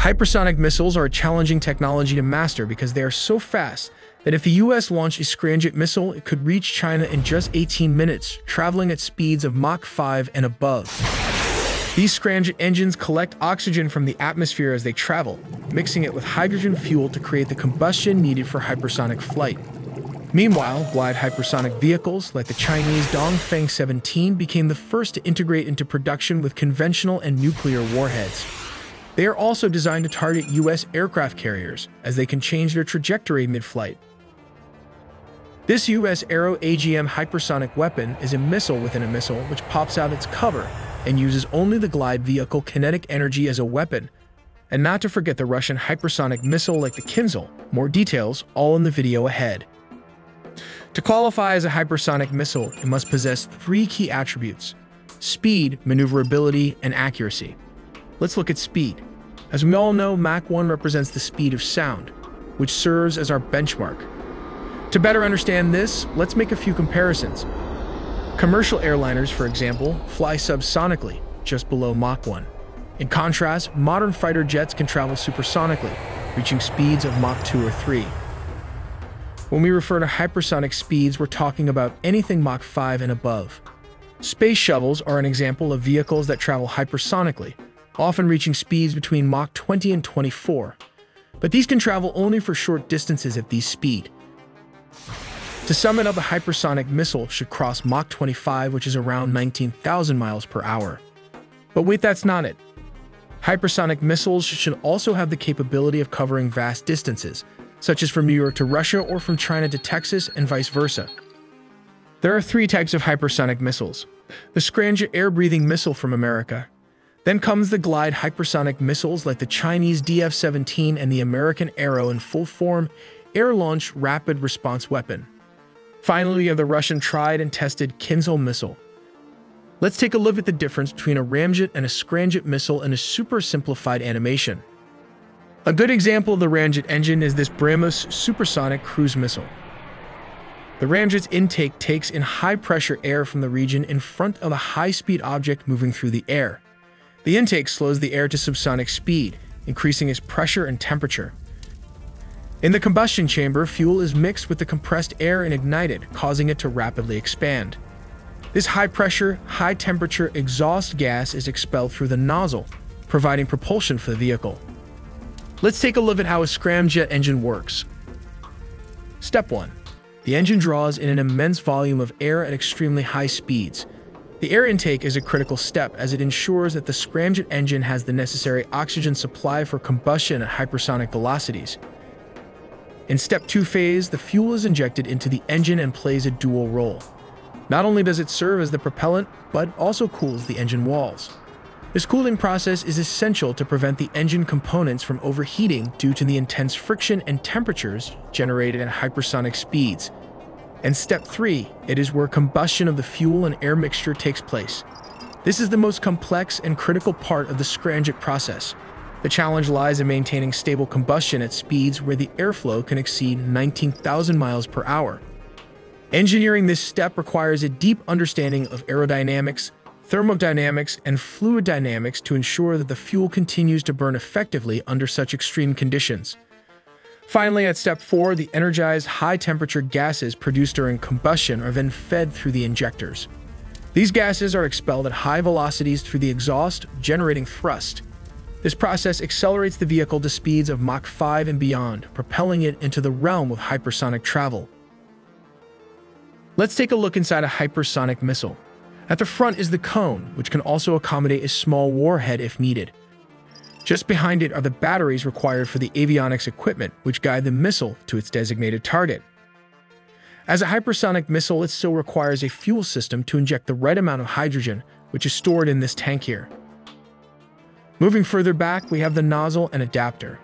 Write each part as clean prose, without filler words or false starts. Hypersonic missiles are a challenging technology to master because they are so fast that if the US launched a Scramjet missile, it could reach China in just 18 minutes, traveling at speeds of Mach 5 and above. These Scramjet engines collect oxygen from the atmosphere as they travel, mixing it with hydrogen fuel to create the combustion needed for hypersonic flight. Meanwhile, glide hypersonic vehicles like the Chinese Dongfeng-17 became the first to integrate into production with conventional and nuclear warheads. They are also designed to target US aircraft carriers, as they can change their trajectory mid-flight. This US Arrw AGM hypersonic weapon is a missile within a missile which pops out its cover and uses only the glide vehicle kinetic energy as a weapon. And not to forget the Russian hypersonic missile like the Kinzhal. More details all in the video ahead. To qualify as a hypersonic missile, it must possess three key attributes: speed, maneuverability, and accuracy. Let's look at speed. As we all know, Mach 1 represents the speed of sound, which serves as our benchmark. To better understand this, let's make a few comparisons. Commercial airliners, for example, fly subsonically, just below Mach 1. In contrast, modern fighter jets can travel supersonically, reaching speeds of Mach 2 or 3. When we refer to hypersonic speeds, we're talking about anything Mach 5 and above. Space shuttles are an example of vehicles that travel hypersonically, often reaching speeds between Mach 20 and 24. But these can travel only for short distances at these speeds. To sum it up, a hypersonic missile should cross Mach 25, which is around 19,000 miles per hour. But wait, that's not it. Hypersonic missiles should also have the capability of covering vast distances, such as from New York to Russia or from China to Texas and vice versa. There are three types of hypersonic missiles. The Scramjet air-breathing missile from America. Then comes the glide hypersonic missiles like the Chinese DF-17 and the American Arrow in full-form, air-launched rapid response weapon. Finally, we have the Russian tried and tested Kinzhal missile. Let's take a look at the difference between a Ramjet and a Scramjet missile in a super simplified animation. A good example of the Ramjet engine is this Brahmos supersonic cruise missile. The Ramjet's intake takes in high-pressure air from the region in front of a high-speed object moving through the air. The intake slows the air to subsonic speed, increasing its pressure and temperature. In the combustion chamber, fuel is mixed with the compressed air and ignited, causing it to rapidly expand. This high-pressure, high-temperature exhaust gas is expelled through the nozzle, providing propulsion for the vehicle. Let's take a look at how a scramjet engine works. Step 1. The engine draws in an immense volume of air at extremely high speeds. The air intake is a critical step as it ensures that the scramjet engine has the necessary oxygen supply for combustion at hypersonic velocities. In Step 2 phase, the fuel is injected into the engine and plays a dual role. Not only does it serve as the propellant, but also cools the engine walls. This cooling process is essential to prevent the engine components from overheating due to the intense friction and temperatures generated at hypersonic speeds. And Step 3, it is where combustion of the fuel and air mixture takes place. This is the most complex and critical part of the Scramjet process. The challenge lies in maintaining stable combustion at speeds where the airflow can exceed 19,000 miles per hour. Engineering this step requires a deep understanding of aerodynamics, thermodynamics, and fluid dynamics to ensure that the fuel continues to burn effectively under such extreme conditions. Finally, at Step 4, the energized high-temperature gases produced during combustion are then fed through the injectors. These gases are expelled at high velocities through the exhaust, generating thrust. This process accelerates the vehicle to speeds of Mach 5 and beyond, propelling it into the realm of hypersonic travel. Let's take a look inside a hypersonic missile. At the front is the cone, which can also accommodate a small warhead if needed. Just behind it are the batteries required for the avionics equipment, which guide the missile to its designated target. As a hypersonic missile, it still requires a fuel system to inject the right amount of hydrogen, which is stored in this tank here. Moving further back, we have the nozzle and adapter.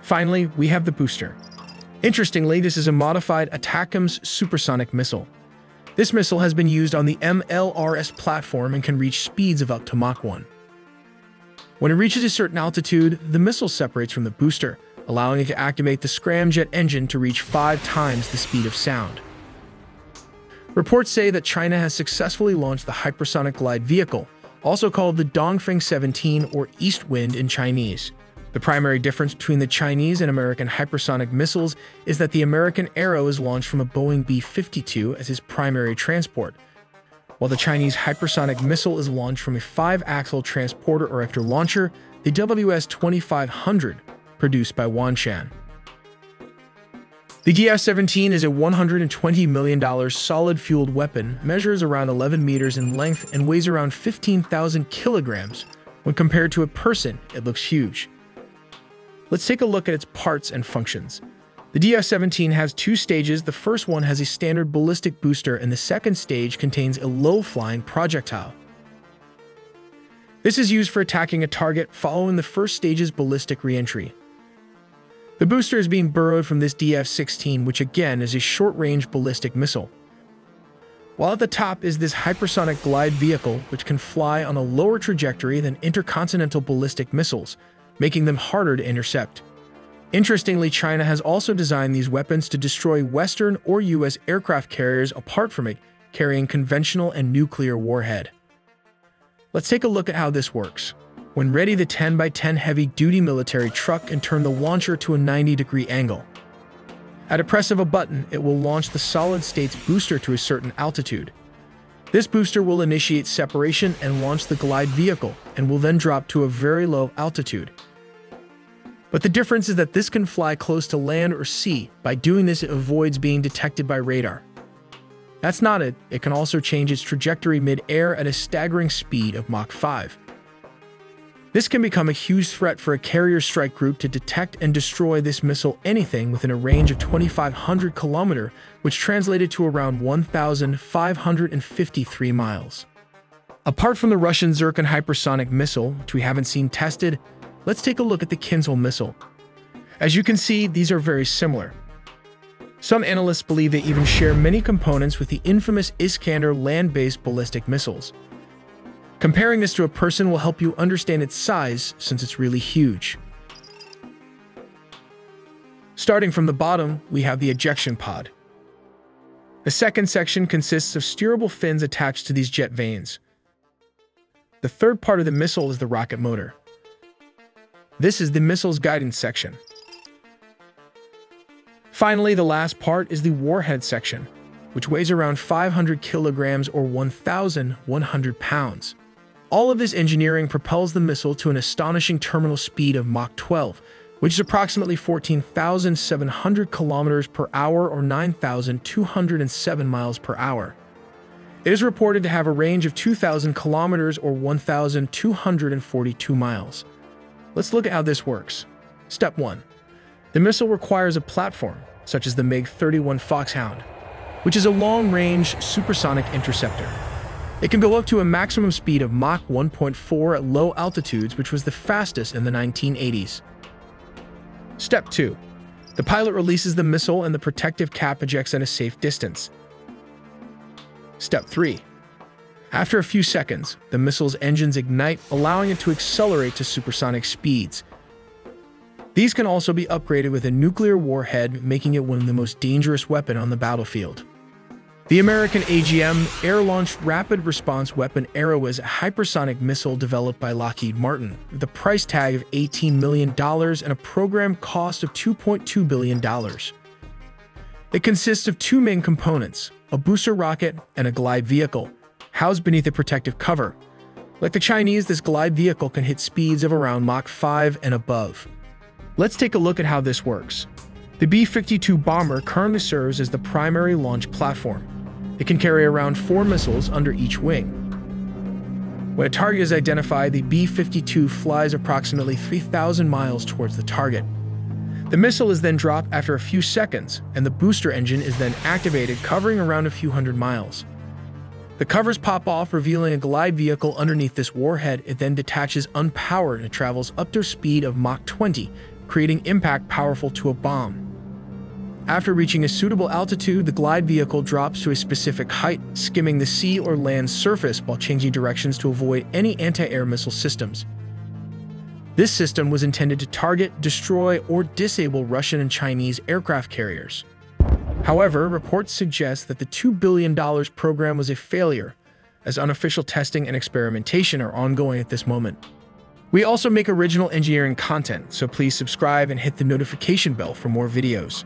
Finally, we have the booster. Interestingly, this is a modified ATACMS supersonic missile. This missile has been used on the MLRS platform and can reach speeds of up to Mach 1. When it reaches a certain altitude, the missile separates from the booster, allowing it to activate the scramjet engine to reach 5 times the speed of sound. Reports say that China has successfully launched the hypersonic glide vehicle, also called the Dongfeng-17 or East Wind in Chinese. The primary difference between the Chinese and American hypersonic missiles is that the American Arrow is launched from a Boeing B-52 as its primary transport, while the Chinese hypersonic missile is launched from a 5-axle transporter or after launcher, the WS-2500, produced by Wanshan. The DF-17 is a $120 million solid-fueled weapon, measures around 11 meters in length and weighs around 15,000 kilograms. When compared to a person, it looks huge. Let's take a look at its parts and functions. The DF-17 has two stages. The first one has a standard ballistic booster, and the second stage contains a low-flying projectile. This is used for attacking a target following the first stage's ballistic re-entry. The booster is being borrowed from this DF-16, which again is a short-range ballistic missile. While at the top is this hypersonic glide vehicle, which can fly on a lower trajectory than intercontinental ballistic missiles, making them harder to intercept. Interestingly, China has also designed these weapons to destroy Western or U.S. aircraft carriers apart from it carrying conventional and nuclear warhead. Let's take a look at how this works. When ready, the 10x10 heavy-duty military truck can turn the launcher to a 90-degree angle. At a press of a button, it will launch the solid-state's booster to a certain altitude. This booster will initiate separation and launch the glide vehicle, and will then drop to a very low altitude. But the difference is that this can fly close to land or sea. By doing this, it avoids being detected by radar. That's not it. It can also change its trajectory mid-air at a staggering speed of Mach 5. This can become a huge threat for a carrier strike group to detect and destroy this missile anything within a range of 2,500 km, which translated to around 1,553 miles. Apart from the Russian Zircon hypersonic missile, which we haven't seen tested, let's take a look at the Kinzhal missile. As you can see, these are very similar. Some analysts believe they even share many components with the infamous Iskander land-based ballistic missiles. Comparing this to a person will help you understand its size, since it's really huge. Starting from the bottom, we have the ejection pod. The second section consists of steerable fins attached to these jet vanes. The third part of the missile is the rocket motor. This is the missile's guidance section. Finally, the last part is the warhead section, which weighs around 500 kilograms or 1,100 pounds. All of this engineering propels the missile to an astonishing terminal speed of Mach 12, which is approximately 14,700 kilometers per hour or 9,207 miles per hour. It is reported to have a range of 2,000 kilometers or 1,242 miles. Let's look at how this works. Step 1. The missile requires a platform, such as the MiG-31 Foxhound, which is a long-range supersonic interceptor. It can go up to a maximum speed of Mach 1.4 at low altitudes, which was the fastest in the 1980s. Step 2. The pilot releases the missile and the protective cap ejects at a safe distance. Step 3. After a few seconds, the missile's engines ignite, allowing it to accelerate to supersonic speeds. These can also be upgraded with a nuclear warhead, making it one of the most dangerous weapons on the battlefield. The American AGM, Air-Launched Rapid Response Weapon Arrow, is a hypersonic missile developed by Lockheed Martin, with a price tag of $18 million and a program cost of $2.2 billion. It consists of two main components, a booster rocket and a glide vehicle, housed beneath a protective cover. Like the Chinese, this glide vehicle can hit speeds of around Mach 5 and above. Let's take a look at how this works. The B-52 bomber currently serves as the primary launch platform. It can carry around 4 missiles under each wing. When a target is identified, the B-52 flies approximately 3,000 miles towards the target. The missile is then dropped after a few seconds, and the booster engine is then activated, covering around a few hundred miles. The covers pop off, revealing a glide vehicle underneath this warhead. It then detaches unpowered and it travels up to a speed of Mach 20, creating impact powerful to a bomb. After reaching a suitable altitude, the glide vehicle drops to a specific height, skimming the sea or land surface while changing directions to avoid any anti-air missile systems. This system was intended to target, destroy, or disable Russian and Chinese aircraft carriers. However, reports suggest that the $2 billion program was a failure, as unofficial testing and experimentation are ongoing at this moment. We also make original engineering content, so please subscribe and hit the notification bell for more videos.